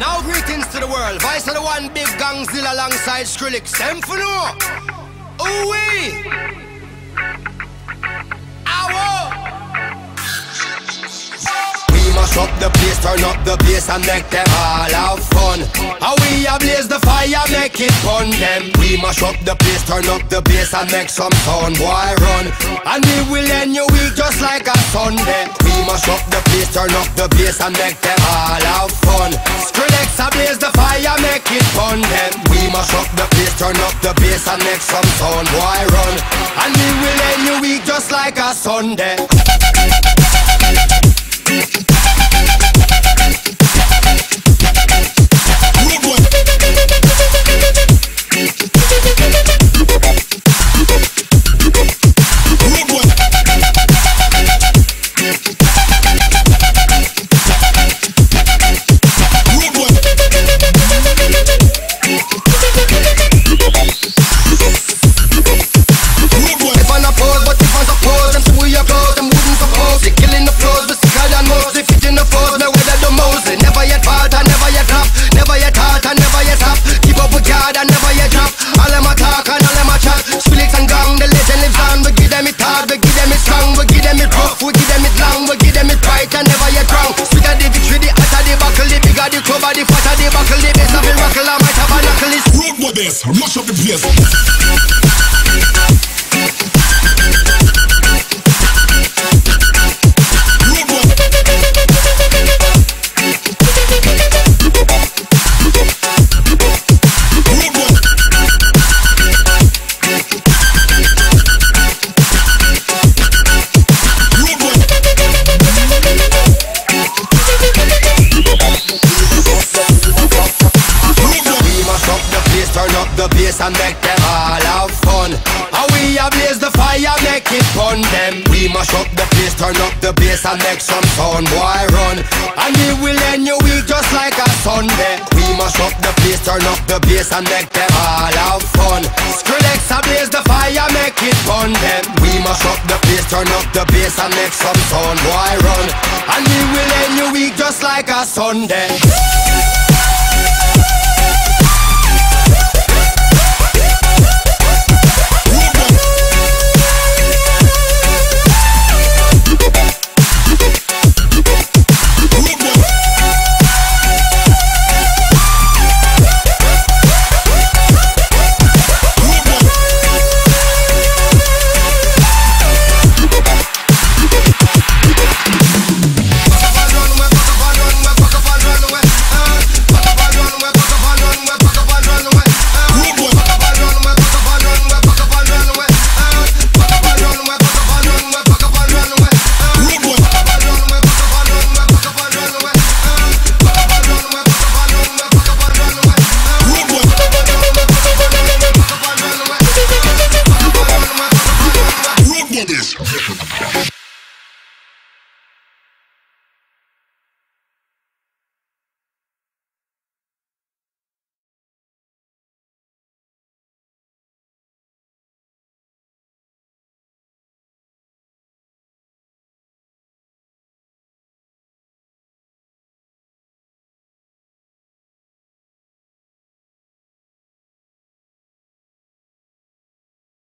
Now greetings to the world. Voice of the one big gangzilla alongside Skrillex. Them for no. Ooh wee. Ow. We must up the place, turn up the place, and make them all have fun. And we ablaze the fire, make it fun them. We must up the place, turn up the place, and make some sound boy run. And we will end your week just like a Sunday. We must up the place, turn up the place, and make them all have fun. Skrillex ablaze the fire, make it fun them. We must up the place, turn up the place, and make some sound boy run. And we will end your week just like a Sunday. Much of the place. And make them all have fun. And we ablaze the fire, make it fun them. We mash up the place, turn up the bass, and make some sound boy run. And we will end your week just like a Sunday. We mash up the place, turn up the bass, and make them all have fun. Skrillex ablaze the fire, make it fun them. We mash up the place, turn up the bass, and make some sound boy run. And we will end your week just like a Sunday.